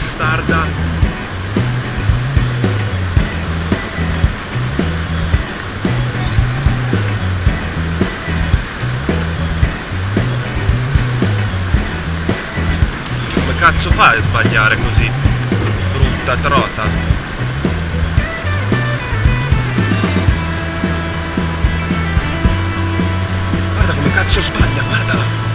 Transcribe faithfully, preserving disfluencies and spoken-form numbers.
bastarda. Cazzo fa a sbagliare così? Brutta trota. Guarda come cazzo sbaglia, guardala.